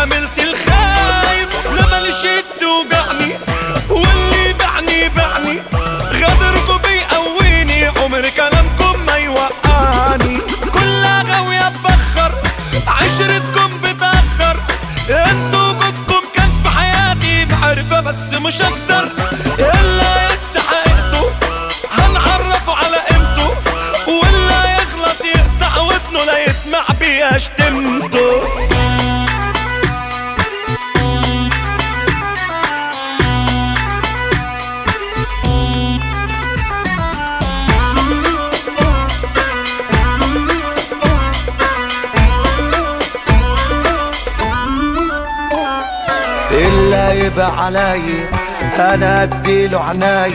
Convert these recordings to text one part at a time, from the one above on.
حملت الخايب لما نشد وبعني، واللي بعني غدركم بيقويني، عمر كلامكم ما يوقعني، كلها غاوية ببخر عشرتكم بتأخر، انتو بدكم كان في حياتي بعرفة بس مش أقدر، إلا ينسى حقيقته هنعرفه على قيمته، واللي يغلط يقطع ودنه لا يسمع بيها شتمته. اللي يبقى علي انا اديله عناي،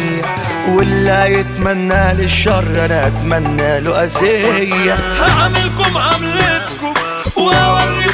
واللي يتمنى لي الشر انا اتمنى له اذيه. هعملكم عملتكم وهوريكم